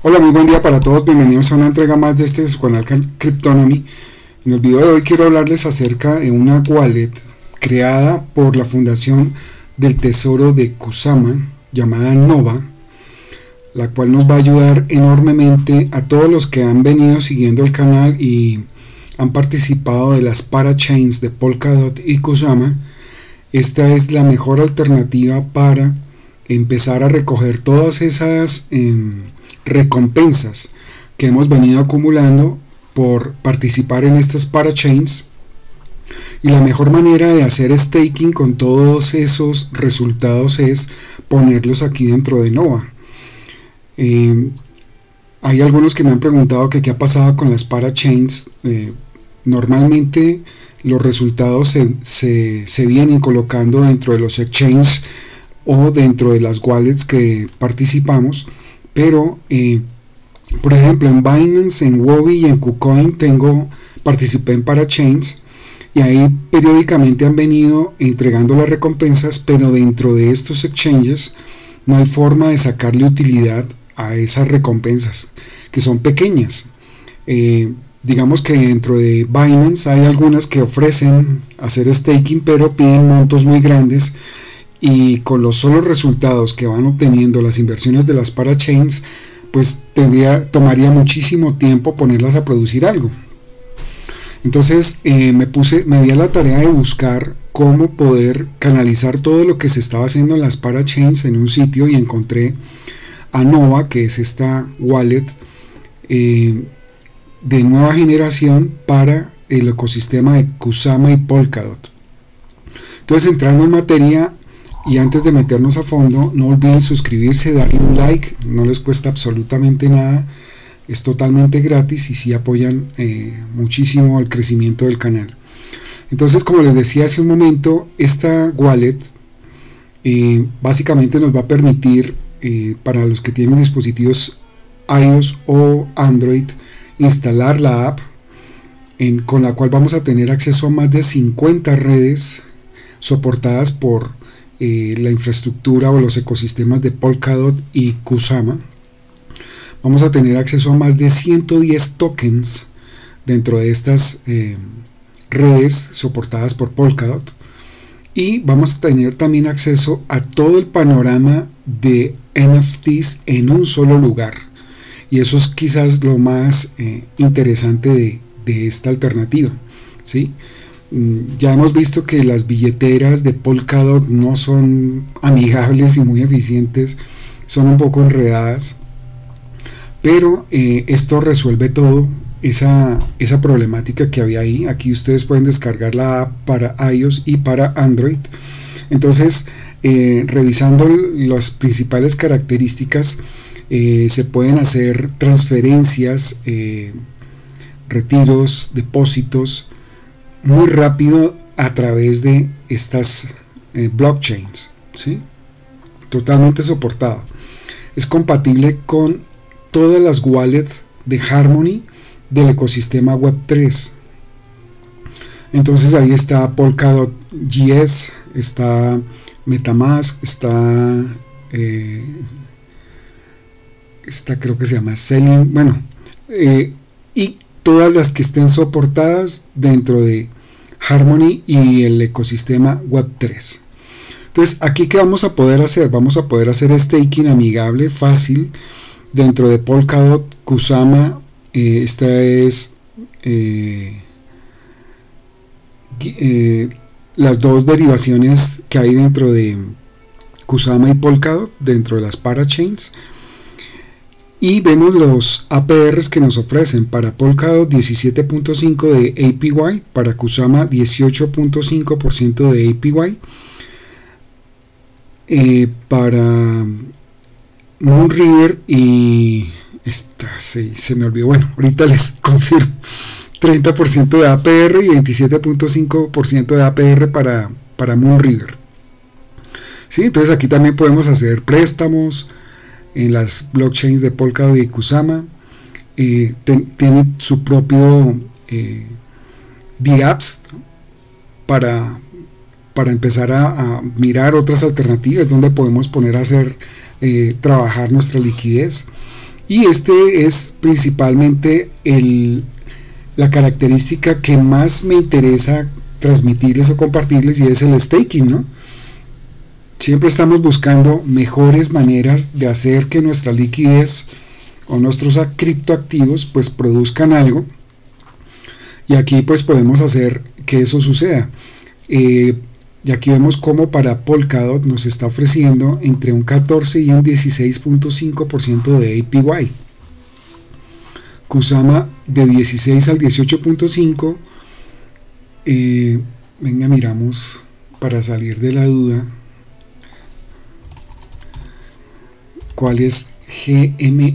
Hola, muy buen día para todos, bienvenidos a una entrega más de este canal Cryptonomy. En el video de hoy quiero hablarles acerca de una wallet creada por la fundación del tesoro de Kusama, llamada Nova, la cual nos va a ayudar enormemente a todos los que han venido siguiendo el canal y han participado de las parachains de Polkadot y Kusama. Esta es la mejor alternativa para empezar a recoger todas esas recompensas que hemos venido acumulando por participar en estas parachains, y la mejor manera de hacer staking con todos esos resultados es ponerlos aquí dentro de Nova. Hay algunos que me han preguntado que qué ha pasado con las parachains. Normalmente los resultados se vienen colocando dentro de los exchanges o dentro de las wallets que participamos, pero por ejemplo en Binance, en Huobi y en KuCoin participé en parachains, y ahí periódicamente han venido entregando las recompensas, pero dentro de estos exchanges no hay forma de sacarle utilidad a esas recompensas, que son pequeñas. Digamos que dentro de Binance hay algunas que ofrecen hacer staking, pero piden montos muy grandes, y con los solos resultados que van obteniendo las inversiones de las parachains, pues tomaría muchísimo tiempo ponerlas a producir algo. Entonces me di a la tarea de buscar cómo poder canalizar todo lo que se estaba haciendo en las parachains en un sitio, y encontré a Nova, que es esta wallet de nueva generación para el ecosistema de Kusama y Polkadot. Entonces, entrando en materia y antes de meternos a fondo, no olviden suscribirse, darle un like, no les cuesta absolutamente nada, es totalmente gratis y sí apoyan muchísimo al crecimiento del canal. Entonces, como les decía hace un momento, esta wallet básicamente nos va a permitir para los que tienen dispositivos iOS o Android instalar la app, con la cual vamos a tener acceso a más de 50 redes soportadas por la infraestructura o los ecosistemas de Polkadot y Kusama. Vamos a tener acceso a más de 110 tokens dentro de estas redes soportadas por Polkadot, y vamos a tener también acceso a todo el panorama de NFTs en un solo lugar, y eso es quizás lo más interesante de esta alternativa, ¿sí? Ya hemos visto que las billeteras de Polkadot no son amigables y muy eficientes, son un poco enredadas, pero esto resuelve todo esa problemática que había ahí. Aquí ustedes pueden descargar la app para iOS y para Android. Entonces, revisando las principales características, se pueden hacer transferencias, retiros, depósitos muy rápido a través de estas blockchains, ¿sí? Totalmente soportado. Es compatible con todas las wallets de Harmony del ecosistema Web3. Entonces ahí está Polkadot.js, está Metamask, está esta creo que se llama Selling, bueno, y todas las que estén soportadas dentro de Harmony y el ecosistema Web3. Entonces, aquí que vamos a poder hacer, staking amigable, fácil, dentro de Polkadot, Kusama. Esta es las dos derivaciones que hay dentro de Kusama y Polkadot, dentro de las parachains, y vemos los APRs que nos ofrecen. Para Polkadot 17.5 de APY, para Kusama 18.5% de APY, para Moonriver y esta, sí, se me olvidó, bueno, ahorita les confirmo, 30% de APR y 27.5% de APR para Moonriver, ¿sí? Entonces aquí también podemos hacer préstamos en las blockchains de Polkadot y Kusama. Tiene su propio DApps para empezar a mirar otras alternativas donde podemos poner a hacer trabajar nuestra liquidez. y este es principalmente la característica que más me interesa transmitirles o compartirles, y es el staking, ¿no? Siempre estamos buscando mejores maneras de hacer que nuestra liquidez o nuestros criptoactivos pues produzcan algo, y aquí pues podemos hacer que eso suceda. Y aquí vemos cómo para Polkadot nos está ofreciendo entre un 14 y un 16.5% de APY, Kusama de 16 al 18.5%. Venga, miramos para salir de la duda cuál es GMLR,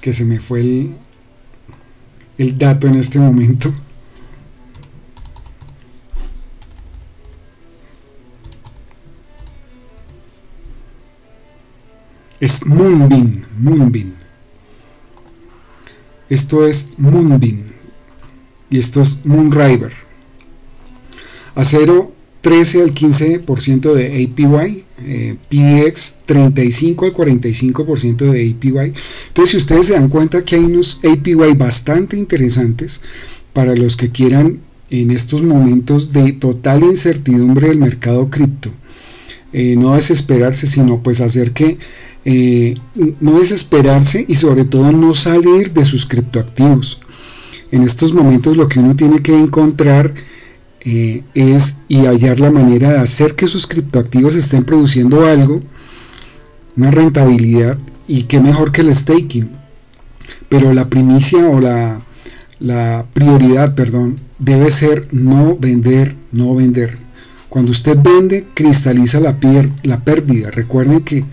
que se me fue el dato en este momento. Es Moonbeam. Esto es Moonbeam y esto es Moonriver. A 0.13 al 15% de APY, PX 35 al 45% de APY. Entonces, si ustedes se dan cuenta que hay unos APY bastante interesantes para los que quieran en estos momentos de total incertidumbre del mercado cripto, no desesperarse, sino pues hacer que no desesperarse y sobre todo no salir de sus criptoactivos. En estos momentos lo que uno tiene que encontrar es y hallar la manera de hacer que sus criptoactivos estén produciendo algo, una rentabilidad, y qué mejor que el staking. Pero la primicia o la prioridad, perdón, debe ser no vender, no vender. Cuando usted vende, cristaliza la pérdida. Recuerden que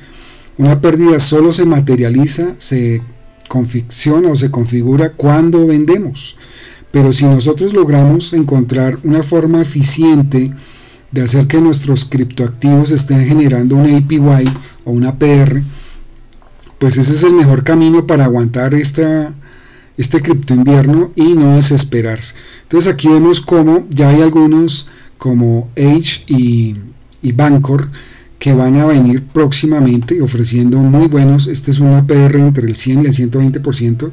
una pérdida solo se materializa, se confecciona o se configura cuando vendemos. Pero si nosotros logramos encontrar una forma eficiente de hacer que nuestros criptoactivos estén generando un APY o una APR, pues ese es el mejor camino para aguantar este cripto invierno y no desesperarse. Entonces aquí vemos cómo ya hay algunos como Edge y Bancor que van a venir próximamente ofreciendo muy buenos. Este es una APR entre el 100 y el 120%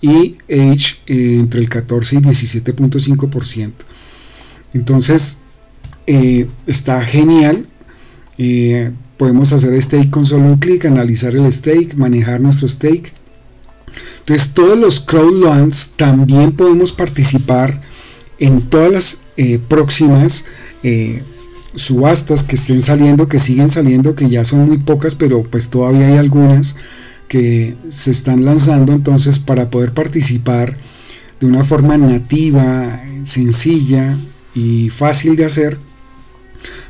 y Edge entre el 14 y 17.5%. Entonces está genial. Podemos hacer stake con solo un clic, analizar el stake, manejar nuestro stake. Entonces todos los crowdlands también podemos participar en todas las próximas subastas que estén saliendo, que siguen saliendo, que ya son muy pocas, pero pues todavía hay algunas que se están lanzando. Entonces, para poder participar de una forma nativa, sencilla y fácil de hacer,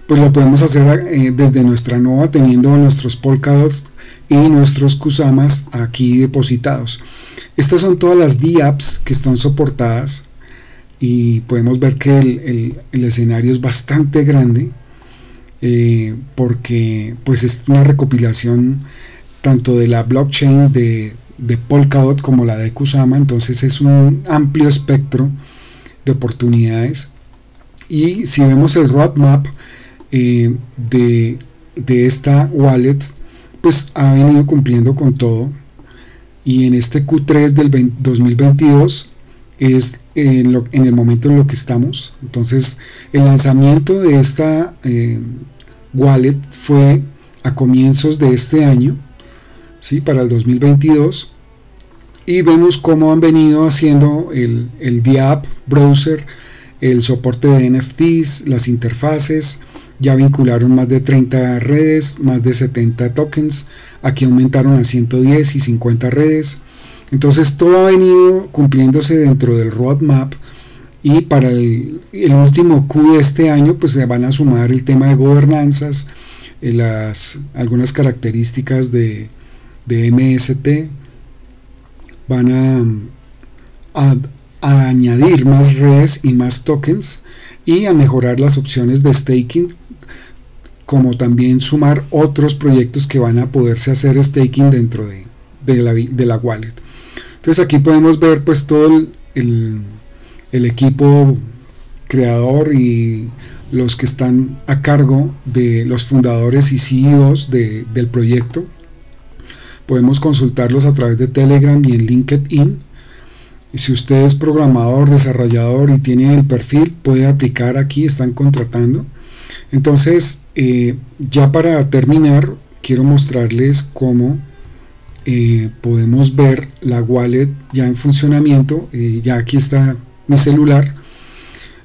pues lo podemos hacer desde nuestra Nova, teniendo nuestros Polkadot y nuestros Kusamas aquí depositados. Estas son todas las DApps que están soportadas, y podemos ver que el escenario es bastante grande, porque pues es una recopilación tanto de la blockchain de Polkadot como la de Kusama. Entonces es un amplio espectro de oportunidades, y si vemos el roadmap de esta wallet, pues ha venido cumpliendo con todo, y en este Q3 del 2022 es en el momento en lo que estamos. Entonces el lanzamiento de esta wallet fue a comienzos de este año, ¿sí? Para el 2022, y vemos cómo han venido haciendo el DApp browser, el soporte de NFTs, las interfaces. Ya vincularon más de 30 redes, más de 70 tokens, aquí aumentaron a 110 y 50 redes. Entonces todo ha venido cumpliéndose dentro del roadmap, y para el último Q de este año pues se van a sumar el tema de gobernanzas, algunas características de MST, van a añadir más redes y más tokens, y a mejorar las opciones de staking, como también sumar otros proyectos que van a poderse hacer staking dentro de la wallet. Entonces aquí podemos ver pues todo el equipo creador y los que están a cargo de los fundadores y CEOs del proyecto. Podemos consultarlos a través de Telegram y en LinkedIn. Y si usted es programador, desarrollador y tiene el perfil, puede aplicar aquí, están contratando. Entonces, ya para terminar, quiero mostrarles cómo podemos ver la wallet ya en funcionamiento. Ya aquí está mi celular.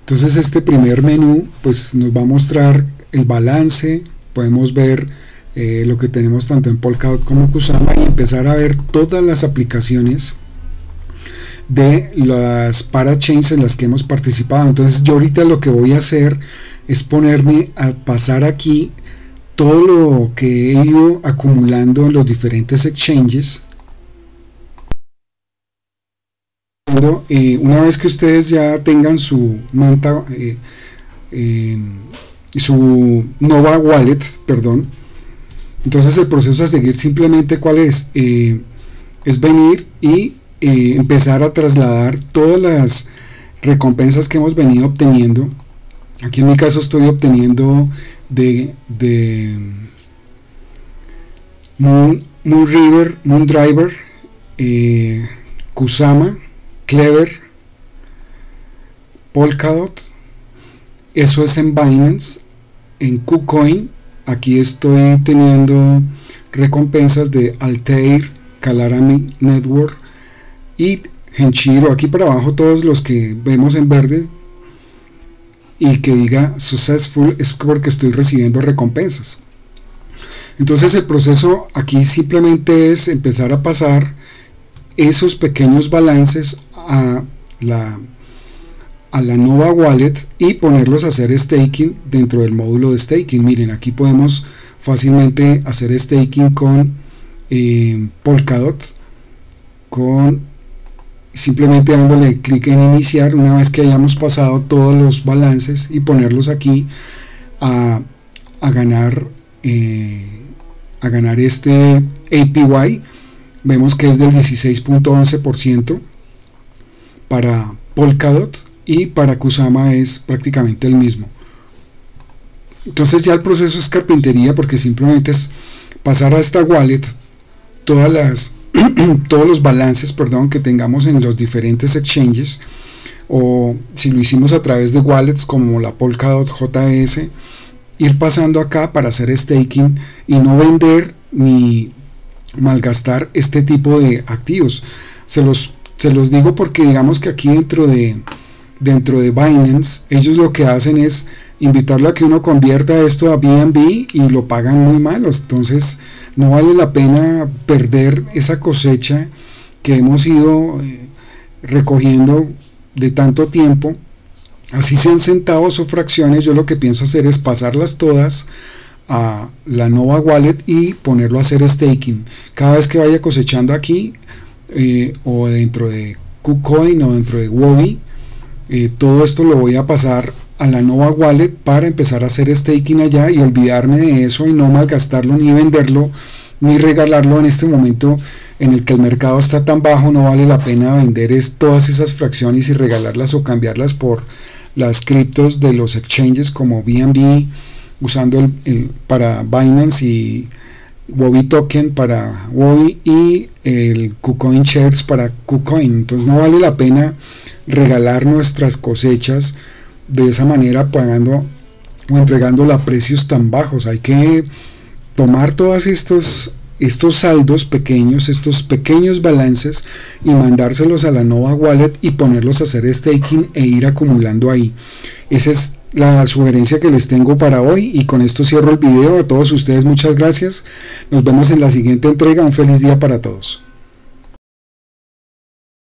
Entonces este primer menú pues nos va a mostrar el balance. Podemos ver lo que tenemos tanto en Polkadot como Kusama y empezar a ver todas las aplicaciones de las parachains en las que hemos participado. Entonces yo ahorita lo que voy a hacer es ponerme a pasar aquí todo lo que he ido acumulando en los diferentes exchanges. Una vez que ustedes ya tengan su manta su Nova Wallet, perdón, entonces el proceso a seguir simplemente cuál es venir y empezar a trasladar todas las recompensas que hemos venido obteniendo. Aquí en mi caso estoy obteniendo de Moonriver, Kusama, Clever, Polkadot. Eso es en Binance. En KuCoin aquí estoy teniendo recompensas de Altair, Calarami Network y Henshiro. Aquí para abajo todos los que vemos en verde y que diga successful es porque estoy recibiendo recompensas. Entonces el proceso aquí simplemente es empezar a pasar esos pequeños balances a la Nova Wallet y ponerlos a hacer staking dentro del módulo de staking. Miren, aquí podemos fácilmente hacer staking con Polkadot, simplemente dándole clic en iniciar una vez que hayamos pasado todos los balances y ponerlos aquí a ganar este APY. Vemos que es del 16.11% para Polkadot y para Kusama es prácticamente el mismo. Entonces ya el proceso es carpintería porque simplemente es pasar a esta wallet todos los balances, perdón, que tengamos en los diferentes exchanges, o si lo hicimos a través de wallets como la Polkadot.js, ir pasando acá para hacer staking y no vender ni malgastar este tipo de activos. Se los digo porque digamos que aquí dentro de Binance ellos lo que hacen es invitarlo a que uno convierta esto a BNB y lo pagan muy malos. Entonces no vale la pena perder esa cosecha que hemos ido recogiendo de tanto tiempo, así sean centavos o fracciones. Yo lo que pienso hacer es pasarlas todas a la Nova Wallet y ponerlo a hacer staking. Cada vez que vaya cosechando aquí o dentro de KuCoin o dentro de Huobi, todo esto lo voy a pasar a la Nova Wallet para empezar a hacer staking allá y olvidarme de eso y no malgastarlo, ni venderlo, ni regalarlo. En este momento en el que el mercado está tan bajo, no vale la pena vender todas esas fracciones y regalarlas o cambiarlas por las criptos de los exchanges como BNB usando para Binance y Huobi Token para Huobi y el KuCoin Shares para KuCoin. Entonces no vale la pena regalar nuestras cosechas de esa manera, pagando o entregándola a precios tan bajos. Hay que tomar todos estos saldos pequeños, estos pequeños balances y mandárselos a la Nova Wallet y ponerlos a hacer staking e ir acumulando ahí. Esa es la sugerencia que les tengo para hoy y con esto cierro el video. A todos ustedes muchas gracias, nos vemos en la siguiente entrega, un feliz día para todos.